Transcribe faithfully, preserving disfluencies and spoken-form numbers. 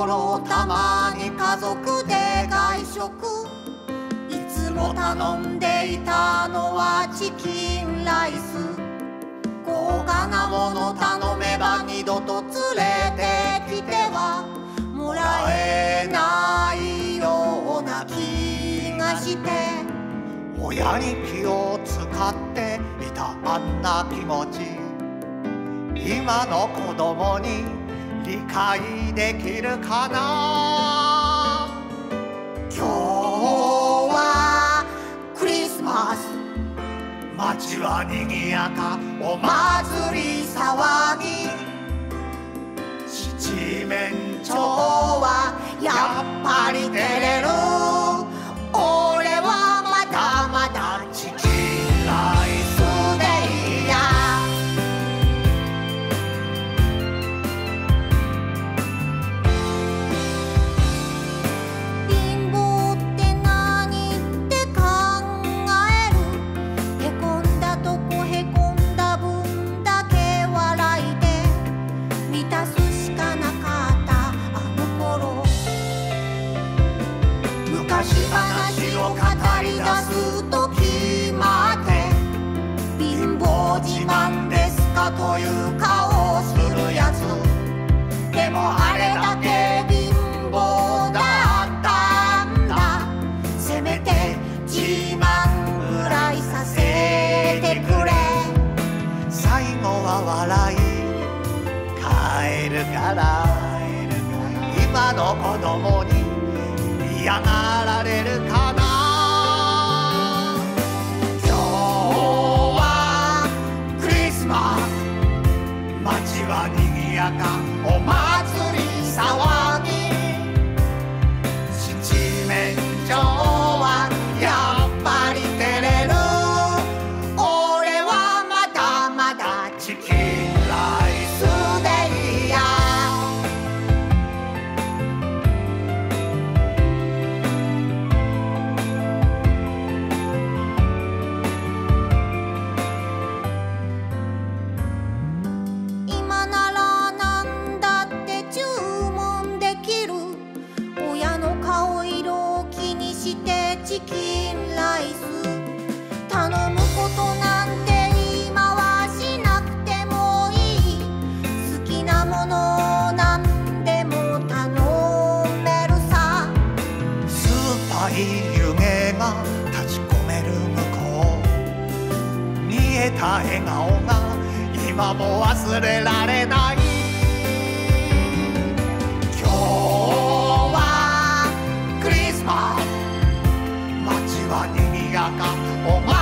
頃たまに家族で外食、いつも頼んでいたのはチキンライス、高価なもの頼めば二度と連れてきてはもらえないような気がして、親に気を使っていたあんな気持ち、今の子供に理解できるかな。今日はクリスマス、街は賑やか、お祭り騒ぎ、七面鳥はやっぱり照れる、俺はまだまだチキンライスでいいや。という顔をするやつ、でもあれだけ貧乏だったんだ、せめて自慢ぐらいさせてくれ、最後は笑い帰るから、今の子供に嫌がられるかな。街は賑やか、お祭り騒ぎ、七面鳥はやっぱり照れる、俺はまだまだチキンライスでいいや。チキンライス頼むことなんて今はしなくてもいい、好きなものなんでも頼めるさ、酸っぱい夢が立ち込める向こう、見えた笑顔が今も忘れられない。今日はクリスマス、街は賑やか、お前